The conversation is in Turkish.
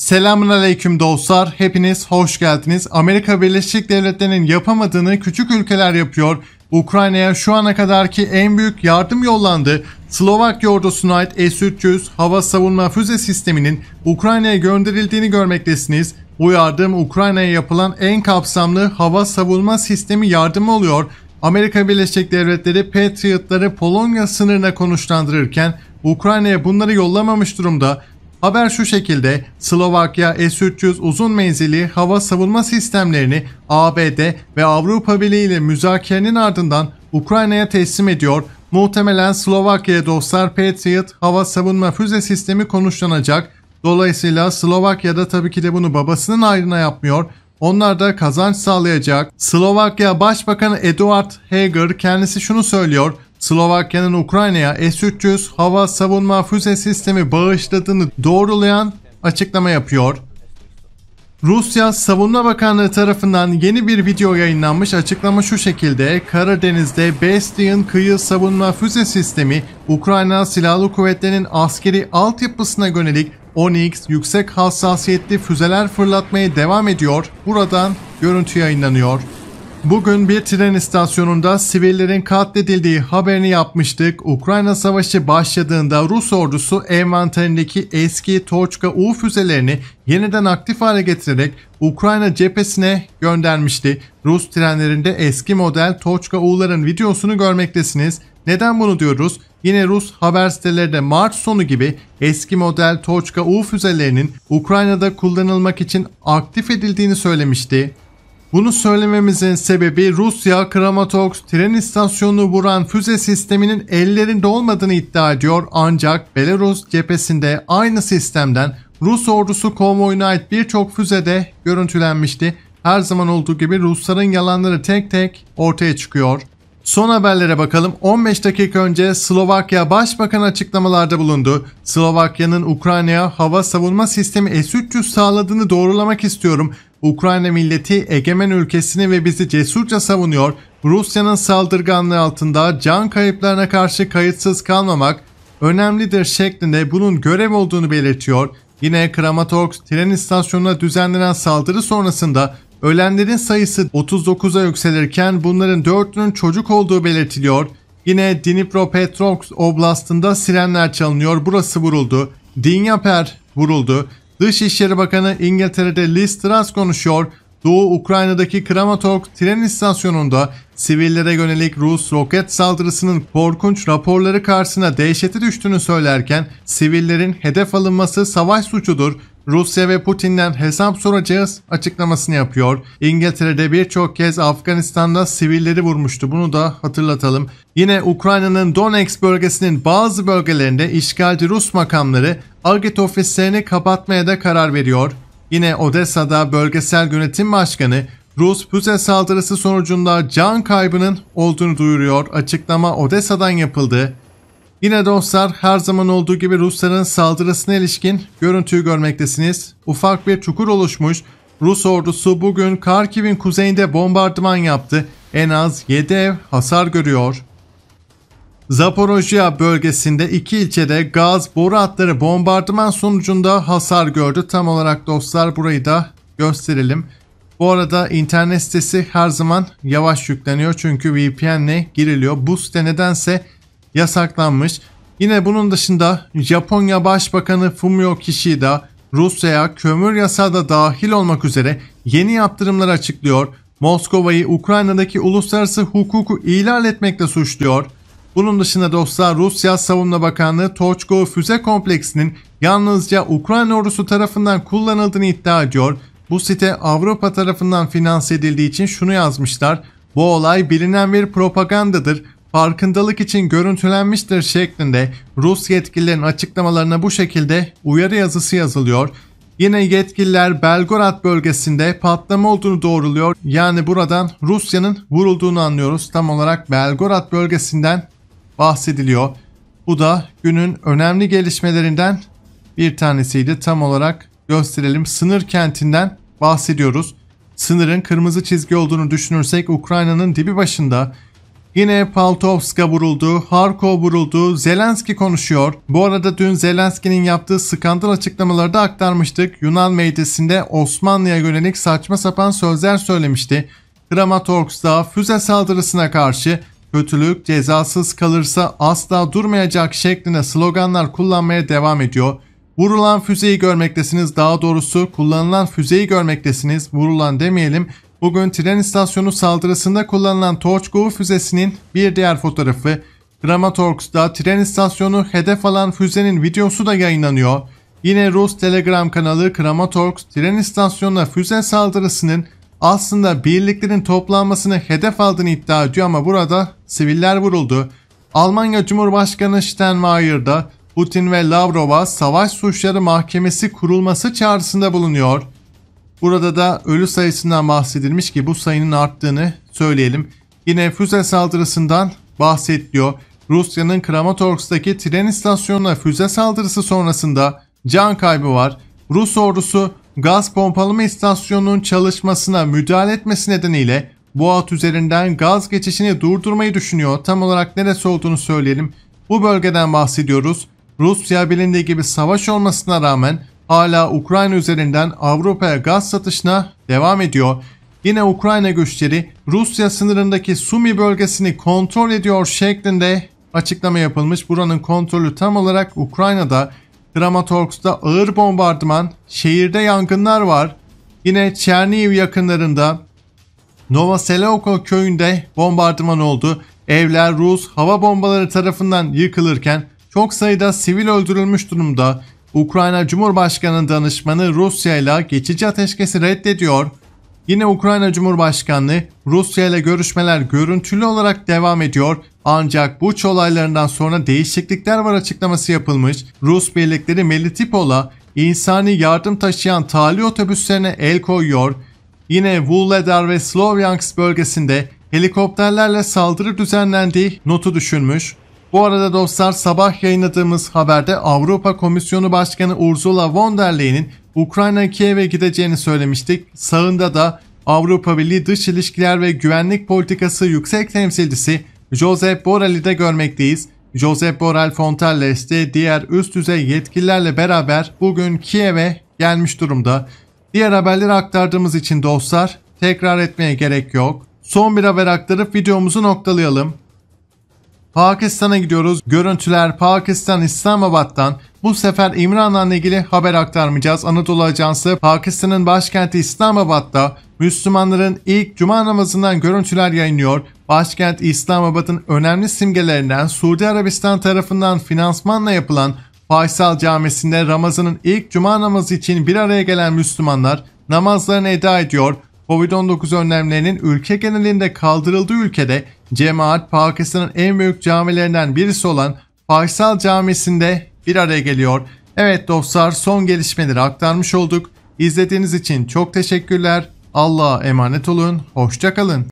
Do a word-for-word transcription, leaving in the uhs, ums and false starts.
Selamünaleyküm dostlar, hepiniz hoş geldiniz. Amerika Birleşik Devletleri'nin yapamadığını küçük ülkeler yapıyor. Ukrayna'ya şu ana kadarki en büyük yardım yollandı. Slovakya ordusuna ait S üç yüz hava savunma füze sisteminin Ukrayna'ya gönderildiğini görmektesiniz. Bu yardım Ukrayna'ya yapılan en kapsamlı hava savunma sistemi yardımı oluyor. Amerika Birleşik Devletleri Patriot'ları Polonya sınırına konuşlandırırken Ukrayna'ya bunları yollamamış durumda. Haber şu şekilde: Slovakya S üç yüz uzun menzilli hava savunma sistemlerini A B D ve Avrupa Birliği ile müzakerenin ardından Ukrayna'ya teslim ediyor. Muhtemelen Slovakya'ya dostlar Patriot hava savunma füze sistemi konuşlanacak. Dolayısıyla Slovakya da tabii ki de bunu babasının ayrına yapmıyor. Onlar da kazanç sağlayacak. Slovakya Başbakanı Eduard Heger kendisi şunu söylüyor: Slovakya'nın Ukrayna'ya S üç yüz hava savunma füze sistemi bağışladığını doğrulayan açıklama yapıyor. Rusya Savunma Bakanlığı tarafından yeni bir video yayınlanmış. Açıklama şu şekilde: Karadeniz'de Bestyan kıyı savunma füze sistemi Ukrayna Silahlı Kuvvetleri'nin askeri altyapısına yönelik on X yüksek hassasiyetli füzeler fırlatmaya devam ediyor. Buradan görüntü yayınlanıyor. Bugün bir tren istasyonunda sivillerin katledildiği haberini yapmıştık. Ukrayna Savaşı başladığında Rus ordusu envanterindeki eski Toçka-U füzelerini yeniden aktif hale getirerek Ukrayna cephesine göndermişti. Rus trenlerinde eski model Toçka-U'ların videosunu görmektesiniz. Neden bunu diyoruz? Yine Rus haber siteleri de Mart sonu gibi eski model Toçka-U füzelerinin Ukrayna'da kullanılmak için aktif edildiğini söylemişti. Bunu söylememizin sebebi Rusya Kramatorsk tren istasyonunu vuran füze sisteminin ellerinde olmadığını iddia ediyor, ancak Belarus cephesinde aynı sistemden Rus ordusu konvoyuna ait birçok füzede görüntülenmişti. Her zaman olduğu gibi Rusların yalanları tek tek ortaya çıkıyor. Son haberlere bakalım. on beş dakika önce Slovakya Başbakanı açıklamalarda bulundu. Slovakya'nın Ukrayna'ya hava savunma sistemi S üç yüz sağladığını doğrulamak istiyorum. Ukrayna milleti egemen ülkesini ve bizi cesurca savunuyor. Rusya'nın saldırganlığı altında can kayıplarına karşı kayıtsız kalmamak önemlidir şeklinde bunun görev olduğunu belirtiyor. Yine Kramatorsk tren istasyonuna düzenlenen saldırı sonrasında ölenlerin sayısı otuz dokuza yükselirken bunların dördünün çocuk olduğu belirtiliyor. Yine Dnipropetrovsk oblastında sirenler çalınıyor. Burası vuruldu. Dinyaper vuruldu. Dışişleri Bakanı İngiltere'de Liz Truss konuşuyor. Doğu Ukrayna'daki Kramatorsk tren istasyonunda sivillere yönelik Rus roket saldırısının korkunç raporları karşısına dehşete düştüğünü söylerken sivillerin hedef alınması savaş suçudur. Rusya ve Putin'den hesap soracağız açıklamasını yapıyor. İngiltere'de birçok kez Afganistan'da sivilleri vurmuştu. Bunu da hatırlatalım. Yine Ukrayna'nın Donetsk bölgesinin bazı bölgelerinde işgalci Rus makamları Agit ofislerini kapatmaya da karar veriyor. Yine Odessa'da bölgesel yönetim başkanı Rus füze saldırısı sonucunda can kaybının olduğunu duyuruyor. Açıklama Odessa'dan yapıldı. Yine dostlar her zaman olduğu gibi Rusların saldırısına ilişkin görüntüyü görmektesiniz. Ufak bir çukur oluşmuş. Rus ordusu bugün Karkiv'in kuzeyinde bombardıman yaptı. En az yedi ev hasar görüyor. Zaporojya bölgesinde iki ilçede gaz boru hatları bombardıman sonucunda hasar gördü. Tam olarak dostlar burayı da gösterelim. Bu arada internet sitesi her zaman yavaş yükleniyor çünkü V P N ile giriliyor. Bu site nedense yasaklanmış. Yine bunun dışında Japonya Başbakanı Fumio Kishida Rusya'ya kömür yasağı da dahil olmak üzere yeni yaptırımlar açıklıyor. Moskova'yı Ukrayna'daki uluslararası hukuku ihlal etmekle suçluyor. Bunun dışında dostlar Rusya Savunma Bakanlığı Toçko füze kompleksinin yalnızca Ukrayna ordusu tarafından kullanıldığını iddia ediyor. Bu site Avrupa tarafından finanse edildiği için şunu yazmışlar: bu olay bilinen bir propagandadır, farkındalık için görüntülenmiştir şeklinde Rus yetkililerin açıklamalarına bu şekilde uyarı yazısı yazılıyor. Yine yetkililer Belgorod bölgesinde patlama olduğunu doğruluyor. Yani buradan Rusya'nın vurulduğunu anlıyoruz. Tam olarak Belgorod bölgesinden bahsediliyor. Bu da günün önemli gelişmelerinden bir tanesiydi. Tam olarak gösterelim. Sınır kentinden bahsediyoruz. Sınırın kırmızı çizgi olduğunu düşünürsek Ukrayna'nın dibi başında. Yine Paltovska vuruldu, Harkov vuruldu, Zelenski konuşuyor. Bu arada dün Zelenski'nin yaptığı skandal açıklamaları da aktarmıştık. Yunan meclisinde Osmanlı'ya yönelik saçma sapan sözler söylemişti. Kramatorsk'ta füze saldırısına karşı kötülük cezasız kalırsa asla durmayacak şeklinde sloganlar kullanmaya devam ediyor. Vurulan füzeyi görmektesiniz, daha doğrusu kullanılan füzeyi görmektesiniz, vurulan demeyelim. Bugün tren istasyonu saldırısında kullanılan Torçgov füzesinin bir diğer fotoğrafı. Kramatorsk'ta tren istasyonu hedef alan füzenin videosu da yayınlanıyor. Yine Rus Telegram kanalı Kramatorsk tren istasyonuna füze saldırısının aslında birliklerin toplanmasını hedef aldığını iddia ediyor ama burada siviller vuruldu. Almanya Cumhurbaşkanı Steinmeier'da Putin ve Lavrov'a savaş suçları mahkemesi kurulması çağrısında bulunuyor. Burada da ölü sayısından bahsedilmiş ki bu sayının arttığını söyleyelim. Yine füze saldırısından bahsediliyor. Rusya'nın Kramatorsk'taki tren istasyonuna füze saldırısı sonrasında can kaybı var. Rus ordusu gaz pompalama istasyonunun çalışmasına müdahale etmesi nedeniyle bu hat üzerinden gaz geçişini durdurmayı düşünüyor. Tam olarak neresi olduğunu söyleyelim. Bu bölgeden bahsediyoruz. Rusya bilindiği gibi savaş olmasına rağmen hala Ukrayna üzerinden Avrupa'ya gaz satışına devam ediyor. Yine Ukrayna güçleri Rusya sınırındaki Sumi bölgesini kontrol ediyor şeklinde açıklama yapılmış. Buranın kontrolü tam olarak Ukrayna'da. Kramatorsk'ta ağır bombardıman, şehirde yangınlar var. Yine Çernihiv yakınlarında Novoseloko köyünde bombardıman oldu. Evler Rus hava bombaları tarafından yıkılırken çok sayıda sivil öldürülmüş durumda. Ukrayna Cumhurbaşkanı danışmanı Rusya ile geçici ateşkesi reddediyor. Yine Ukrayna Cumhurbaşkanlığı Rusya ile görüşmeler görüntülü olarak devam ediyor. Ancak Buç olaylarından sonra değişiklikler var açıklaması yapılmış. Rus birlikleri Melitopol'a insani yardım taşıyan tali otobüslerine el koyuyor. Yine Vuhledar ve Slovyansk bölgesinde helikopterlerle saldırı düzenlendiği notu düşürmüş. Bu arada dostlar, sabah yayınladığımız haberde Avrupa Komisyonu Başkanı Ursula von der Leyen'in Ukrayna Kiev'e gideceğini söylemiştik. Sağında da Avrupa Birliği Dış İlişkiler ve Güvenlik Politikası Yüksek Temsilcisi Josep Borrell'i de görmekteyiz. Josep Borrell Fontelles de diğer üst düzey yetkililerle beraber bugün Kiev'e gelmiş durumda. Diğer haberleri aktardığımız için dostlar tekrar etmeye gerek yok. Son bir haber aktarıp videomuzu noktalayalım. Pakistan'a gidiyoruz. Görüntüler Pakistan İslamabad'dan. Bu sefer İmran'la ilgili haber aktarmayacağız. Anadolu Ajansı Pakistan'ın başkenti İslamabad'da Müslümanların ilk cuma namazından görüntüler yayınlıyor. Başkent İslamabad'ın önemli simgelerinden Suudi Arabistan tarafından finansmanla yapılan Faysal Camisi'nde Ramazan'ın ilk cuma namazı için bir araya gelen Müslümanlar namazlarını eda ediyor. kovid on dokuz önlemlerinin ülke genelinde kaldırıldığı ülkede cemaat Pakistan'ın en büyük camilerinden birisi olan Faysal Camisi'nde bir araya geliyor. Evet dostlar, son gelişmeleri aktarmış olduk. İzlediğiniz için çok teşekkürler. Allah'a emanet olun. Hoşça kalın.